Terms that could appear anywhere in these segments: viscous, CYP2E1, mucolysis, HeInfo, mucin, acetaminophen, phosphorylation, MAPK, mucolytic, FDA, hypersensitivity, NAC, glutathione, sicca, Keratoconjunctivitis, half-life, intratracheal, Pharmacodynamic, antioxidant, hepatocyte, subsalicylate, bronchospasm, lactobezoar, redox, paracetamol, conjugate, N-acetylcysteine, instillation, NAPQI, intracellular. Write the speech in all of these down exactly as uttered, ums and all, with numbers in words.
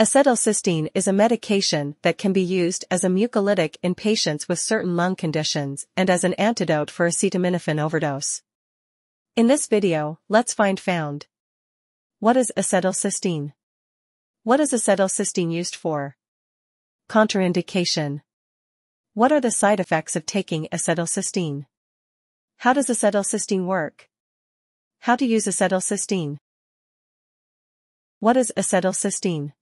Acetylcysteine is a medication that can be used as a mucolytic in patients with certain lung conditions and as an antidote for acetaminophen overdose. In this video, let's find found. What is acetylcysteine? What is acetylcysteine used for? Contraindication. What are the side effects of taking acetylcysteine? How does acetylcysteine work? How to use acetylcysteine? What is acetylcysteine?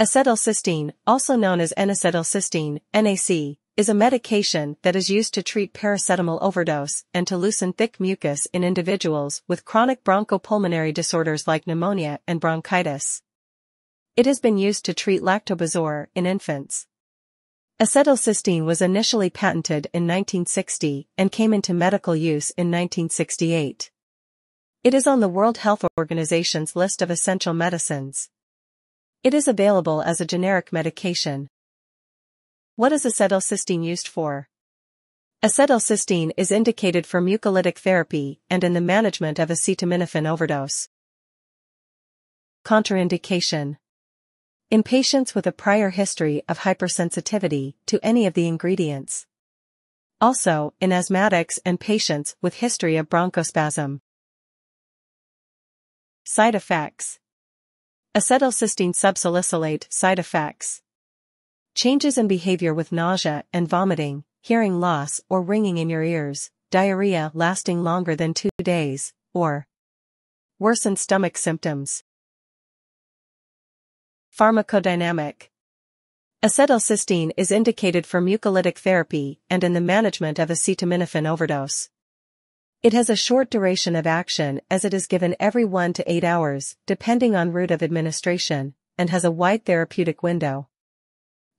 Acetylcysteine, also known as N-acetylcysteine, N A C, is a medication that is used to treat paracetamol overdose and to loosen thick mucus in individuals with chronic bronchopulmonary disorders like pneumonia and bronchitis. It has been used to treat lactobezoar in infants. Acetylcysteine was initially patented in nineteen sixty and came into medical use in nineteen sixty-eight. It is on the World Health Organization's list of essential medicines. It is available as a generic medication. What is acetylcysteine used for? Acetylcysteine is indicated for mucolytic therapy and in the management of acetaminophen overdose. Contraindication. In patients with a prior history of hypersensitivity to any of the ingredients. Also, in asthmatics and patients with history of bronchospasm. Side effects. Acetylcysteine subsalicylate side effects. Changes in behavior with nausea and vomiting, hearing loss or ringing in your ears, diarrhea lasting longer than two days, or worsened stomach symptoms. Pharmacodynamic. Acetylcysteine is indicated for mucolytic therapy and in the management of acetaminophen overdose. It has a short duration of action as it is given every one to eight hours, depending on route of administration, and has a wide therapeutic window.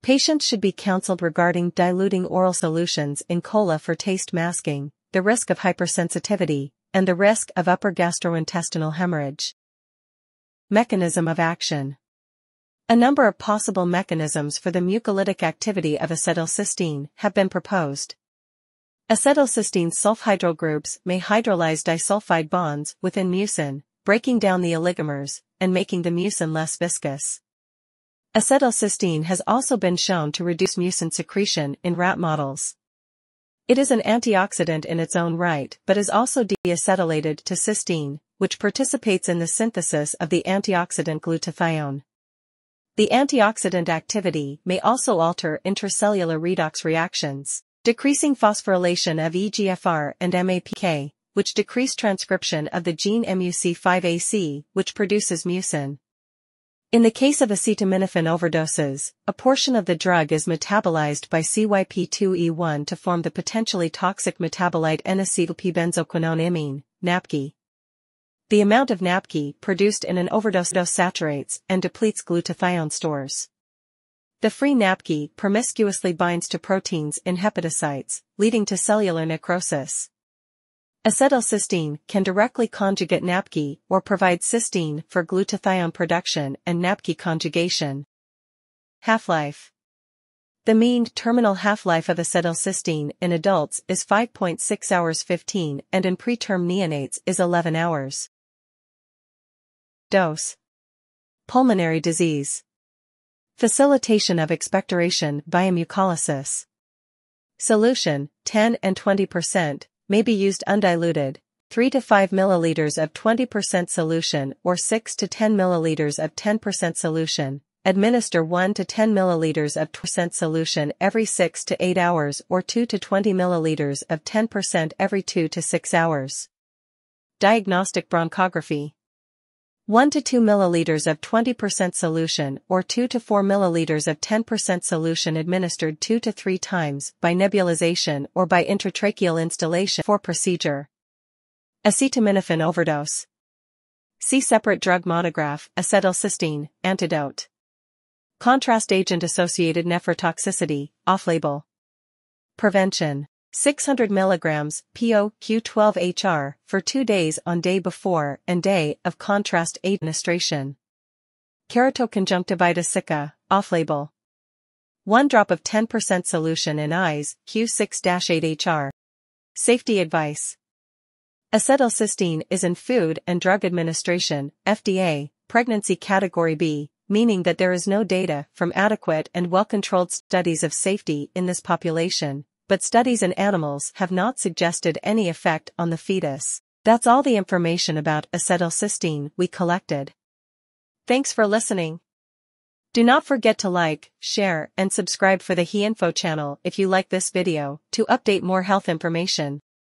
Patients should be counseled regarding diluting oral solutions in cola for taste masking, the risk of hypersensitivity, and the risk of upper gastrointestinal hemorrhage. Mechanism of action. A number of possible mechanisms for the mucolytic activity of acetylcysteine have been proposed. Acetylcysteine sulfhydryl groups may hydrolyze disulfide bonds within mucin, breaking down the oligomers, and making the mucin less viscous. Acetylcysteine has also been shown to reduce mucin secretion in rat models. It is an antioxidant in its own right but is also deacetylated to cysteine, which participates in the synthesis of the antioxidant glutathione. The antioxidant activity may also alter intracellular redox reactions, decreasing phosphorylation of E G F R and M A P K, which decrease transcription of the gene M U C five A C, which produces mucin. In the case of acetaminophen overdoses, a portion of the drug is metabolized by C Y P two E one to form the potentially toxic metabolite N-acetylp-benzoquinone imine, N A P Q I. The amount of N A P Q I produced in an overdose saturates and depletes glutathione stores. The free N A P Q I promiscuously binds to proteins in hepatocytes, leading to cellular necrosis. Acetylcysteine can directly conjugate N A P Q I or provide cysteine for glutathione production and N A P Q I conjugation. Half-life. The mean terminal half-life of acetylcysteine in adults is five point six hours fifteen and in preterm neonates is eleven hours. Dose. Pulmonary disease. Facilitation of expectoration via mucolysis. Solution, ten and twenty percent, may be used undiluted, three to five milliliters of twenty percent solution or six to ten milliliters of ten percent solution. Administer one to ten milliliters of ten percent solution every six to eight hours or two to twenty milliliters of ten percent every two to six hours. Diagnostic bronchography. one to two milliliters of twenty percent solution or two to four milliliters of ten percent solution administered two to three times by nebulization or by intratracheal instillation for procedure. Acetaminophen overdose. See separate drug monograph, acetylcysteine, antidote. Contrast agent-associated nephrotoxicity, off-label. Prevention. six hundred milligrams P O Q twelve H R for two days on day before and day of contrast administration. Keratoconjunctivitis sicca, off-label. One drop of ten percent solution in eyes, Q six dash eight H R. Safety advice. Acetylcysteine is in Food and Drug Administration, F D A, Pregnancy Category B, meaning that there is no data from adequate and well-controlled studies of safety in this population, but studies in animals have not suggested any effect on the fetus. That's all the information about acetylcysteine we collected. Thanks for listening. Do not forget to like, share, and subscribe for the HeInfo channel if you like this video, to update more health information.